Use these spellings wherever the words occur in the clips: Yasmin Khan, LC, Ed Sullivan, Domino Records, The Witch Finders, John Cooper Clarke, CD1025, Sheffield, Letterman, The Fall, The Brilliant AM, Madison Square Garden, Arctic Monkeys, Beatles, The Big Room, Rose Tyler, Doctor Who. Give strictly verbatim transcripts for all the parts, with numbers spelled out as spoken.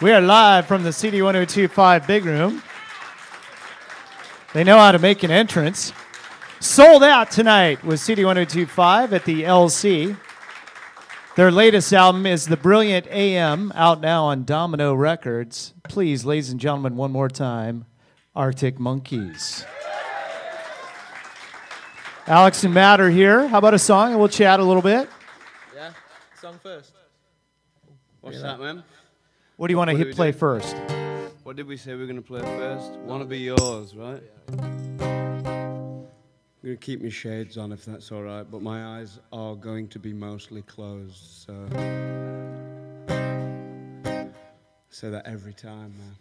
We are live from the C D ten twenty-five Big Room. They know how to make an entrance. Sold out tonight with C D ten twenty-five at the L C. Their latest album is The Brilliant A M, out now on Domino Records. Please, ladies and gentlemen, one more time, Arctic Monkeys. Alex and Matt are here. How about a song? And we'll chat a little bit. Yeah, song first. What's yeah. that, man? What do you want to hit play do? first? What did we say we were going to play first? Wanna Be Yours, right? I'm going to keep my shades on if that's all right, but my eyes are going to be mostly closed, so... I say that every time, man.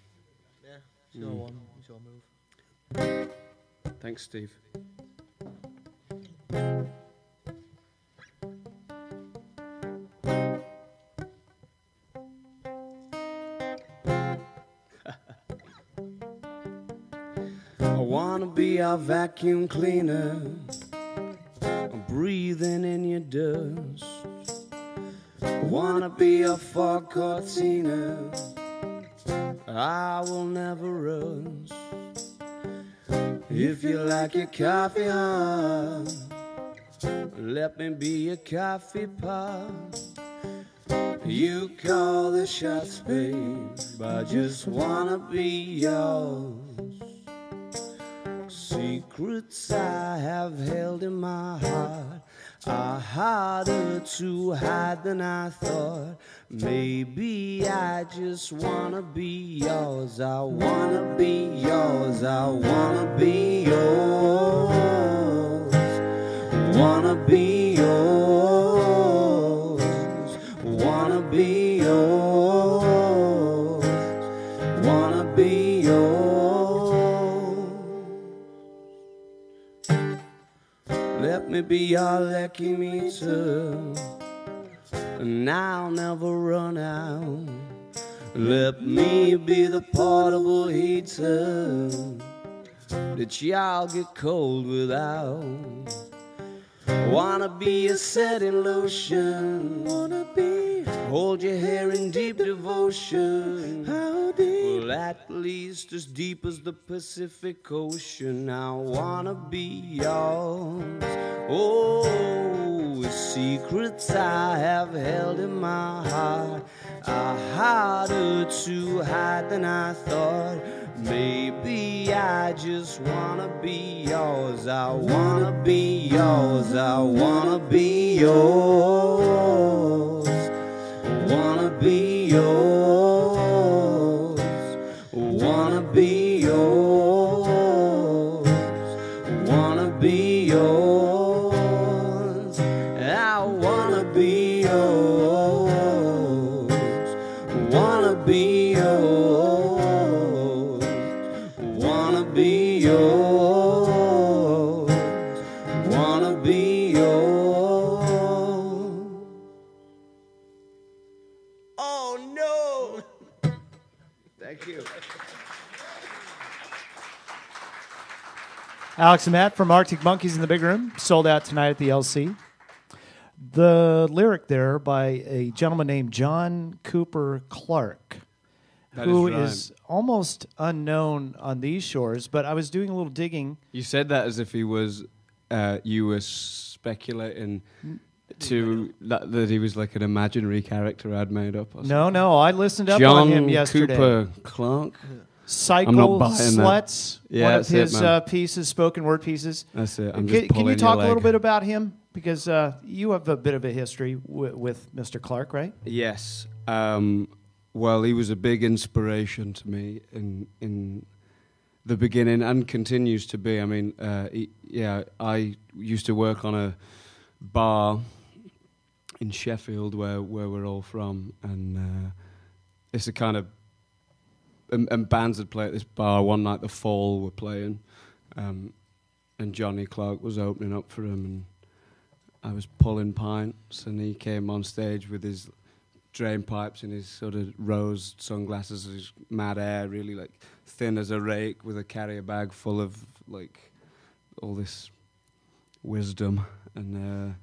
Yeah, it's your one, it's your move. Thanks, Steve. I wanna be our vacuum cleaner, I'm breathing in your dust. I wanna be a fog cortina, I will never rust. If you like your coffee hot, let me be your coffee pot. You call the shots, babe, I just wanna be yours. Secrets I have held in my heart are harder to hide than I thought. Maybe I just wanna be yours. I wanna be yours. I wanna be yours. Wanna be yours. Wanna be yours. Wanna be yours. Let me be your lucky meter, and I'll never run out. Let me be the portable heater that y'all get cold without. Wanna be a setting lotion, wanna be, hold your hair in deep devotion. How deep? Well, at least as deep as the Pacific Ocean. I wanna be yours. Oh, secrets I have held in my heart are harder to hide than I thought. Maybe I just wanna be yours. I wanna be yours. I wanna be yours. Wanna be yours. Wanna be yours. Wanna be yours. I wanna be yours. Wanna be yours. Alex and Matt from Arctic Monkeys in the Big Room, sold out tonight at the L C. The lyric there by a gentleman named John Cooper Clarke, that who is, is almost unknown on these shores, but I was doing a little digging. You said that as if he was, uh, you were speculating to that, that he was like an imaginary character I'd made up. Or no, no, I listened up John on him yesterday. John Cooper Clarke. Cycle Sluts, yeah, one of his it, uh, pieces, spoken word pieces. That's it. I'm can, just can you talk a little bit about him? Because uh, you have a bit of a history w with Mister Clarke, right? Yes. Um, well, he was a big inspiration to me in in the beginning and continues to be. I mean, uh, he, yeah, I used to work on a bar in Sheffield where, where we're all from, and uh, it's a kind of... And, and bands had played at this bar one night. The Fall were playing, um, and Johnny Clarke was opening up for him. And I was pulling pints, and he came on stage with his drain pipes and his sort of rose sunglasses, his mad hair, really like thin as a rake, with a carrier bag full of like all this wisdom. And uh,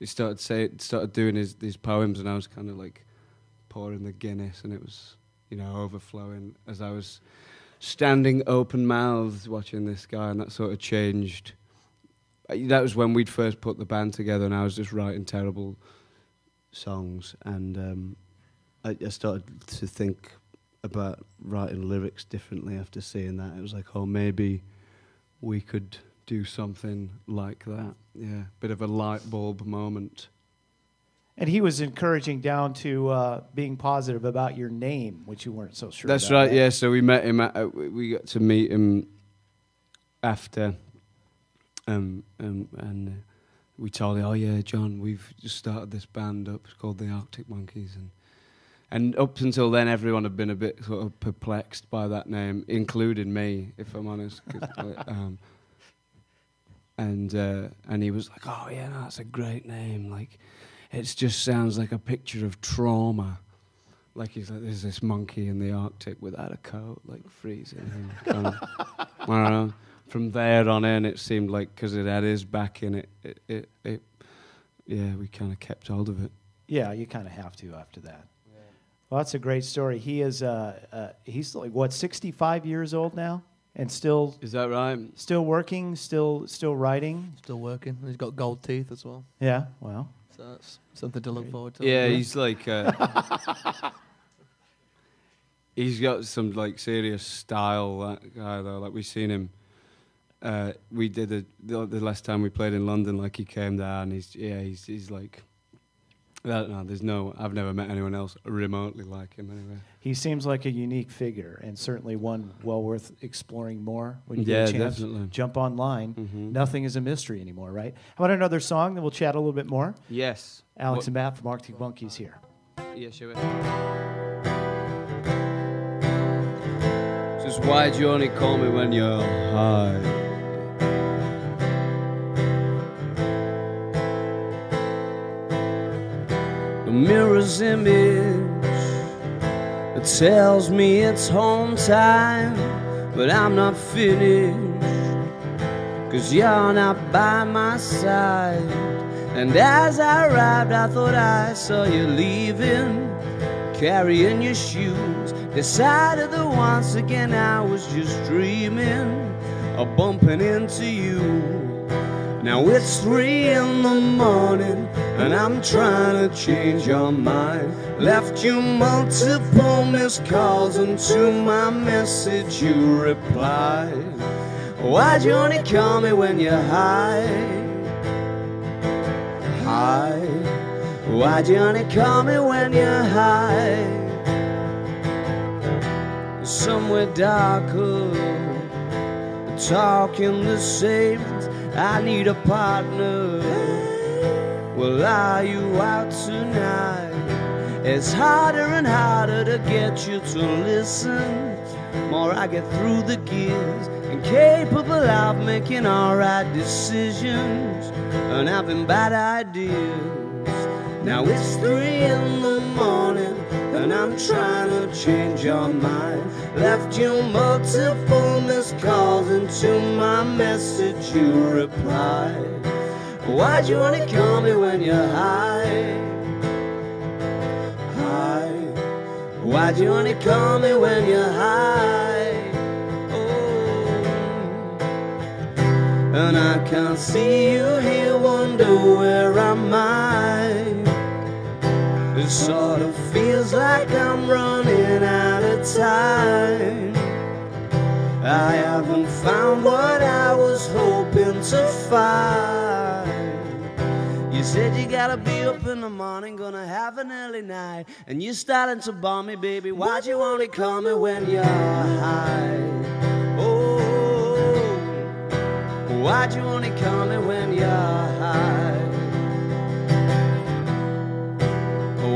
he started say started doing his these poems, and I was kind of like pouring the Guinness, and it was. you know, overflowing as I was standing open-mouthed watching this guy, and that sort of changed. That was when we'd first put the band together, and I was just writing terrible songs, and um, I, I started to think about writing lyrics differently after seeing that. It was like, oh, maybe we could do something like that. Yeah, bit of a light bulb moment. And he was encouraging down to uh, being positive about your name, which you weren't so sure about. That's right, yeah. So we met him, at, uh, we got to meet him after, um, um, and we told him, oh yeah, John, we've just started this band up, it's called the Arctic Monkeys. And and up until then, everyone had been a bit sort of perplexed by that name, including me, if I'm honest. um, and uh, and he was like, oh yeah, no, that's a great name, like... It just sounds like a picture of trauma. Like he's like, there's this monkey in the Arctic without a coat, like freezing. Kind of, I don't know. From there on in, it seemed like because it had his back in it, it, it, it yeah, we kind of kept hold of it. Yeah, you kind of have to after that. Yeah. Well, that's a great story. He is, uh, uh, he's like what, sixty-five years old now, and still. Is that right? Still working, still, still writing, still working. He's got gold teeth as well. Yeah. Well. So that's something to look forward to. Yeah, he's like... Uh, he's got some, like, serious style, that guy, though. Like, we seen him... Uh, we did a... The, the last time we played in London, like, he came down, and he's... Yeah, he's, he's like... I don't know, there's no... I've never met anyone else remotely like him, anyway. He seems like a unique figure, and certainly one well worth exploring more when you yeah, get a chance. Definitely. Jump online. Mm-hmm. Nothing is a mystery anymore, right? How about another song, then we'll chat a little bit more? Yes. Alex what? and Matt from Arctic Monkeys here. Yeah, sure. Just why do you only call me when you're high? Mirror's image that tells me it's home time, but I'm not finished, 'cause you're not by my side. And as I arrived, I thought I saw you leaving, carrying your shoes. Decided that once again I was just dreaming of bumping into you. Now it's three in the morning, and I'm trying to change your mind. Left you multiple missed calls, and to my message you replied. Why'd you only call me when you're high? High. Why'd you only call me when you're high? Somewhere darker, talking the same. I need a partner. Well, are you out tonight? It's harder and harder to get you to listen. More I get through the gears, incapable of making alright decisions and having bad ideas. Now it's three in the morning, and I'm trying to change your mind. Left you multiple missed calls, and to my message you replied. Why'd you only call me when you're high? High. Why'd you only call me when you're high? Oh. And I can't see you here, wonder where am I? It sort of feels like I'm running out of time. I haven't found what I was hoping to find. You said you gotta be up in the morning, gonna have an early night, and you're starting to bore me, baby. Why'd you only call me when you're high? Oh, why'd you only call me when you're high?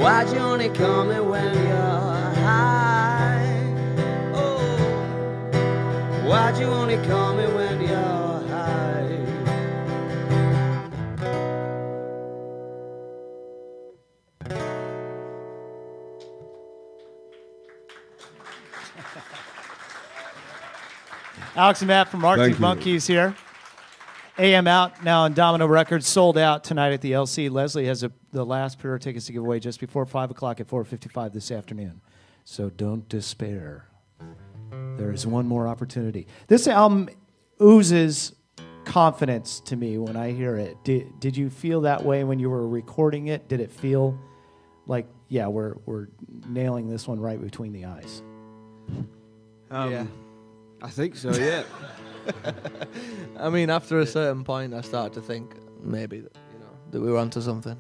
Why'd you only call me when you're high? Oh, why'd you only call me when you're high? Alex and Matt from Arctic Monkeys here. A M out now on Domino Records, sold out tonight at the L C. Leslie has a, the last pair of tickets to give away just before five o'clock at four fifty-five this afternoon. So don't despair. There is one more opportunity. This album oozes confidence to me when I hear it. Did, did you feel that way when you were recording it? Did it feel like, yeah, we're we're nailing this one right between the eyes? Um, yeah, I think so. Yeah. I mean, after a certain point, I started to think maybe that, you know, that we were onto something.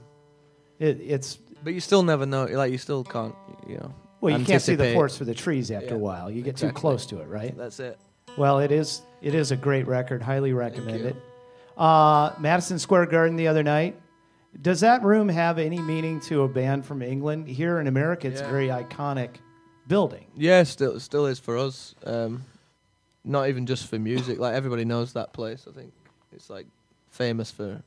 It, it's but you still never know. Like, you still can't, you know. Well, you anticipate. Can't see the forest for the trees after yeah, a while. You get exactly. too close to it, right? That's it. Well, it is. It is a great record. Highly recommend it. Uh, Madison Square Garden the other night. Does that room have any meaning to a band from England? Here in America, it's yeah. a very iconic building. Yeah, still still is for us. Um, not even just for music. Like, everybody knows that place. I think it's like famous for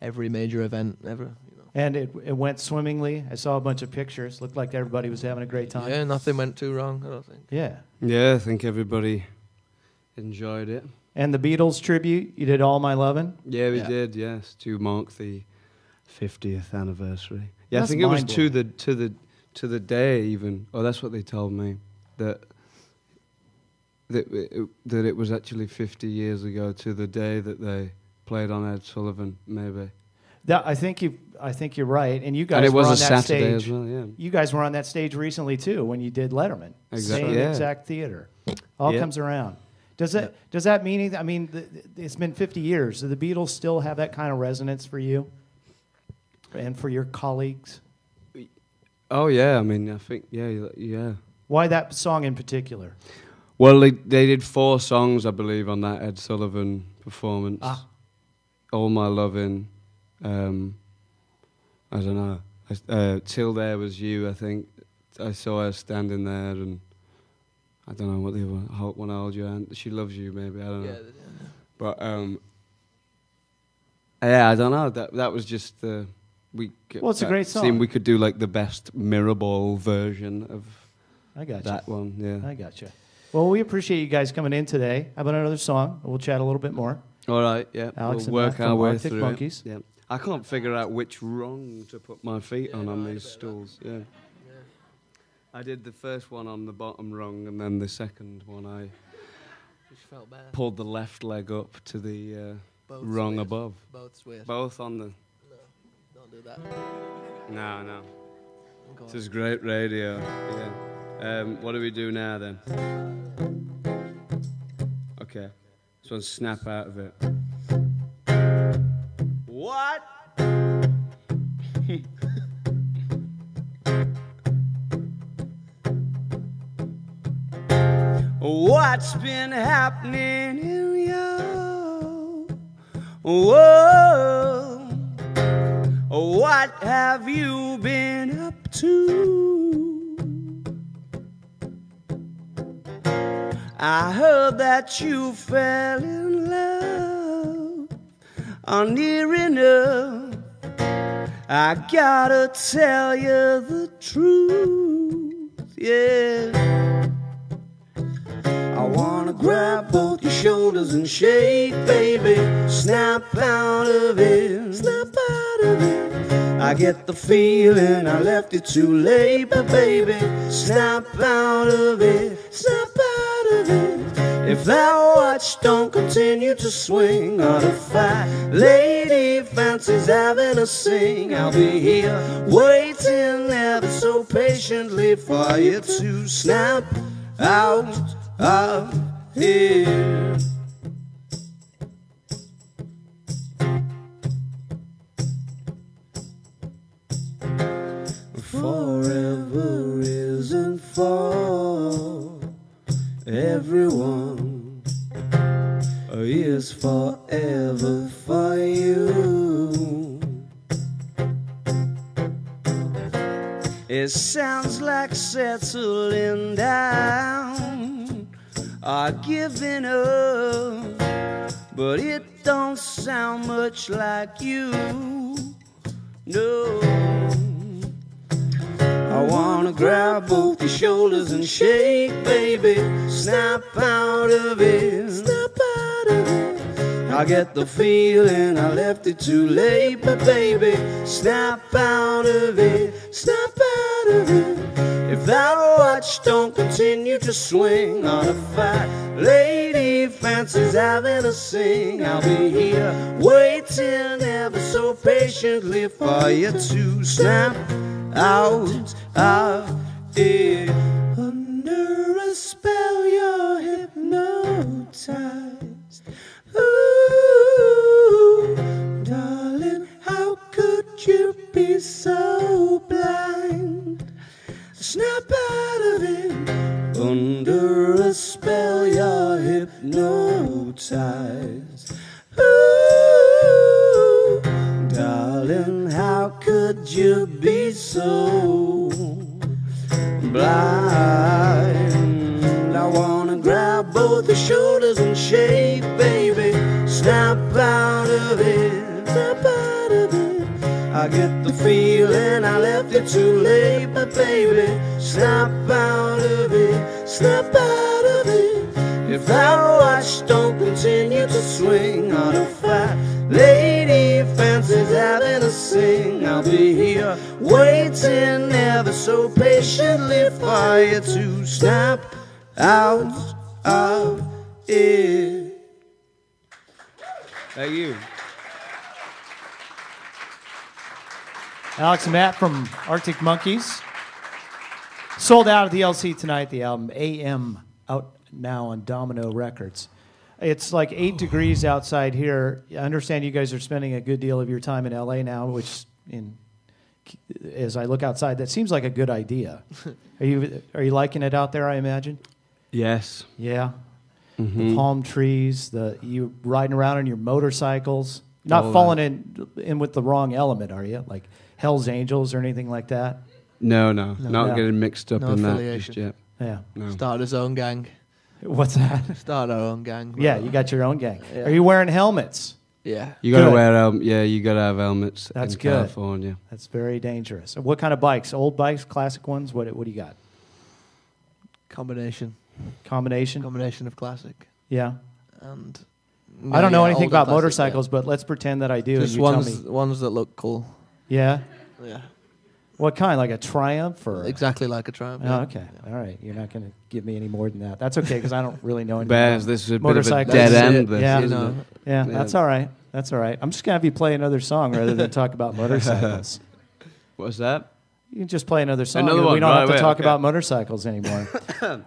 every major event ever. You know. And it it went swimmingly. I saw a bunch of pictures. Looked like everybody was having a great time. Yeah, nothing went too wrong, I don't think. Yeah. Yeah, I think everybody enjoyed it. And the Beatles tribute, you did All My Lovin'? Yeah, we yeah. did, yes, to mark the fiftieth anniversary. Yeah, that's I think it was to the to the to the day even. Oh, that's what they told me, that that it, that it was actually fifty years ago to the day that they played on Ed Sullivan, maybe. That, I think you I think you're right, and you guys and it were was on a that Saturday stage. As well, yeah. You guys were on that stage recently too when you did Letterman. Exactly. Same yeah. exact theater. All yeah. comes around. Does that, does that mean, I mean, th it's been fifty years. Do the Beatles still have that kind of resonance for you and for your colleagues? Oh, yeah. I mean, I think, yeah, yeah. Why that song in particular? Well, they, they did four songs, I believe, on that Ed Sullivan performance. Ah. All My Lovin', um, I don't know. Uh, Till There Was You, I think. I saw her standing there and... I don't know what the other one, I Hold Your Hand. She Loves You, maybe. I don't know. Yeah, yeah. But um, yeah, I don't know. That that was just the we. Well, it's a great song. Seemed we could do like the best mirror ball version of. I got that you. one. Yeah, I got you. Well, we appreciate you guys coming in today. How about another song? We'll chat a little bit more. All right. Yeah. Alex we'll and work Matt our way Arctic through Monkeys. It. Yeah. I can't figure out which rung to put my feet yeah, on no, on these stools. Yeah. I did the first one on the bottom rung, and then the second one I just felt bad. Pulled the left leg up to the uh, rung weird. above. Both weird. Both on the... No, don't do that. No, no. Go this on. is great radio. Yeah. Um, what do we do now, then? Okay. This one's Snap Out of It. What? What's been happening in your world? What have you been up to? I heard that you fell in love, or near enough. I gotta tell you the truth, yeah. I wanna grab both your shoulders and shake, baby. Snap out of it, snap out of it. I get the feeling I left it too late, but baby, snap out of it, snap out of it. If that watch don't continue to swing, or the fat lady fancies having a sing, I'll be here waiting ever so patiently for you to snap out out here. Forever isn't for everyone, is forever for you. It sounds like settling down, are giving up, but it don't sound much like you, no. I wanna grab both your shoulders and shake, baby. Snap out of it, snap out of it. I get the feeling I left it too late, but baby, snap out of it, snap out of it. matter if that watch don't continue to swing on a fat lady fancies having a sing. I'll be here waiting ever so patiently for you to snap out of it. Under a spell you're hypnotized. Ooh, darling, how could you be so blind? Snap out of it. Under a spell you're hypnotized. Ooh, darling, how could you be so blind? I wanna grab both your shoulders and shake, baby. Snap out of it. Snap out of it. I get the feeling I left you too late, but baby, snap out of it. Snap out of it. If that watch don't continue to swing on a fat lady fancies having a sing, I'll be here waiting ever so patiently for you to snap out of it. Thank you. Alex and Matt from Arctic Monkeys. Sold out at the L C tonight, the album A M, out now on Domino Records. It's like eight degrees outside here. I understand you guys are spending a good deal of your time in L A now, which, in, as I look outside, that seems like a good idea. Are you are you liking it out there, I imagine? Yes. Yeah. Mm-hmm. The palm trees, the you riding around on your motorcycles. Not oh, falling in in with the wrong element, are you? Like Hell's Angels or anything like that? No, no. no not no. getting mixed up no in that just yet. Yeah. No. Start his own gang. What's that? Start our own gang. Yeah, you got your own gang. Yeah. Are you wearing helmets? Yeah. You got to wear helmets. Yeah, you got to have helmets That's in good. California. That's very dangerous. What kind of bikes? Old bikes, classic ones? What What do you got? Combination. Combination? Combination of classic. Yeah. And I don't yeah, know anything about classic, motorcycles, yeah. but let's pretend that I do. Just and you ones, tell me. ones that look cool. Yeah? Yeah. What kind? Like a Triumph? Or exactly like a Triumph. Yeah. Oh, okay. Yeah. All right. You're not going to give me any more than that. That's okay, because I don't really know anything Bears, about this is a motorcycles. Bit of a dead end. This, yeah. You know. yeah, yeah, that's all right. That's all right. I'm just going to have you play another song rather than talk about motorcycles. What's that? You can just play another song. Another one, we don't right, have to wait, talk okay. about motorcycles anymore.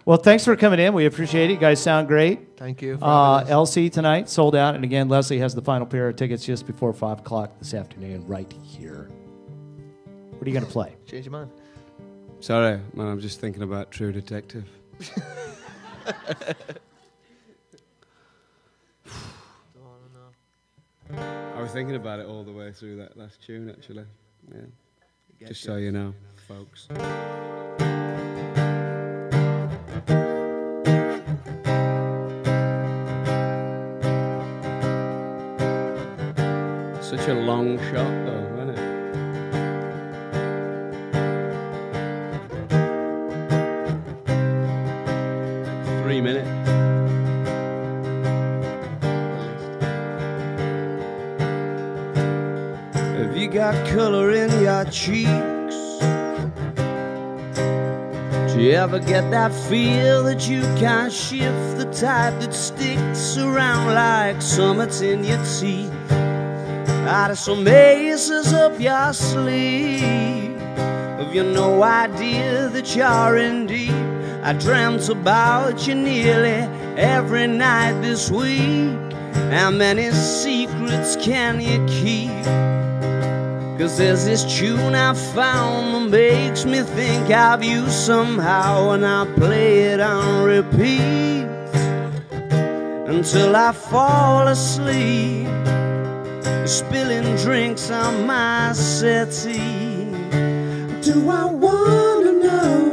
Well, thanks for coming in. We appreciate it. You guys sound great. Thank you. Uh, L C tonight, sold out. And again, Leslie has the final pair of tickets just before five o'clock this afternoon right here. What are you going to play? Change your mind. Sorry, man, I'm just thinking about True Detective. I was thinking about it all the way through that last tune, actually. Yeah. Just so you know, folks. Such a long shot, though. Minute. Have you got color in your cheeks? Do you ever get that feel that you can't shift, the type that sticks around like summits in your teeth, out of some aces up your sleeve? Have you no idea that you're in deep? I dreamt about you nearly every night this week. How many secrets can you keep? Cause there's this tune I found that makes me think of you somehow, and I play it on repeat until I fall asleep, spilling drinks on my settee. Do I wanna know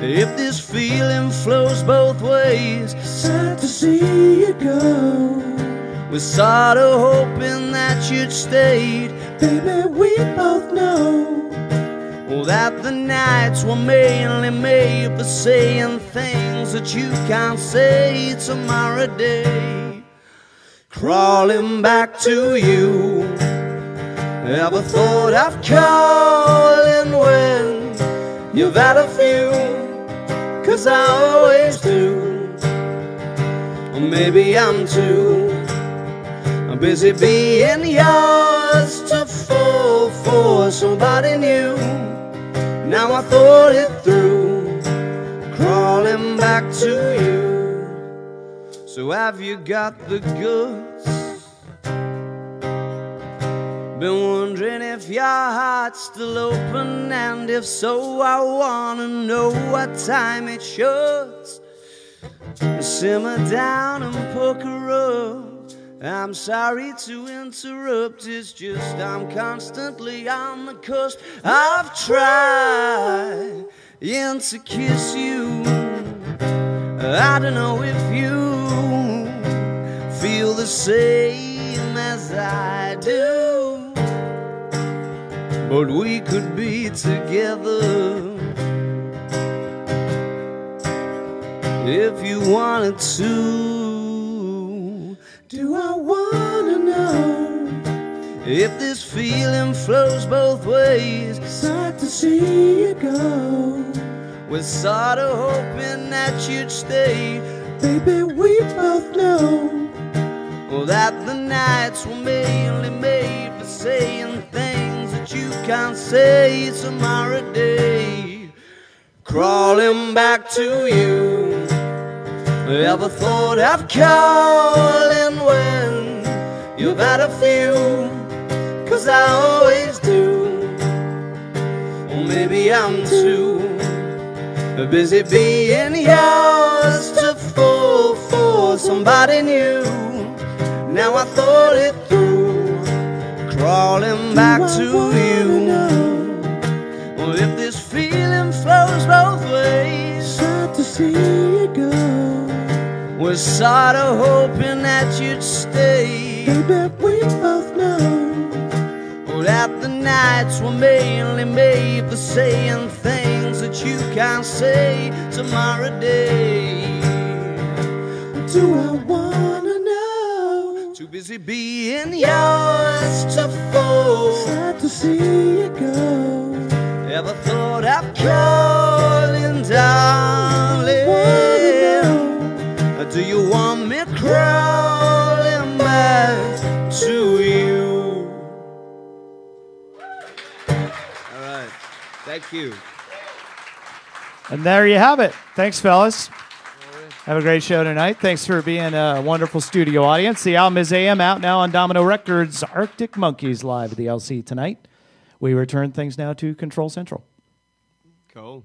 if this feeling flows both ways? Sad to see you go. We're sort of hoping that you'd stayed. Baby, we both know that the nights were mainly made for saying things that you can't say tomorrow day. Crawling back to you. Ever thought of calling when give out a few, cause I always do. Or maybe I'm too busy being yours to fall for somebody new. Now I thought it through, crawling back to you. So have you got the goods? Been wondering if your heart's still open, and if so, I wanna know what time it shuts. Simmer down and poker up. I'm sorry to interrupt, it's just I'm constantly on the cusp. I've tried to kiss you. I don't know if you feel the same as I do, but we could be together if you wanted to. Do I wanna know if this feeling flows both ways? Sad to see you go. We're sort of hoping that you'd stay. Baby, we both know that the nights were mainly made for saying things that you can't say tomorrow day. Crawling back to you. Ever thought of calling when you've had a few? Cause I always do. Or maybe I'm too busy being yours to fall for somebody new. Now I thought it through, crawling back to you. Well, if this feeling flows both ways, sad to see you go. We're sort of hoping that you'd stay. Baby, we both know that the nights were mainly made for saying things that you can't say tomorrow day. Do I wanna? Too busy being yours to fall. Sad to see you go. Ever thought of calling, darling? Do you want me crawling back to you? All right. Thank you. And there you have it. Thanks, fellas. Have a great show tonight. Thanks for being a wonderful studio audience. The album is A M, out now on Domino Records. Arctic Monkeys live at the L C tonight. We return things now to Control Central. Cool.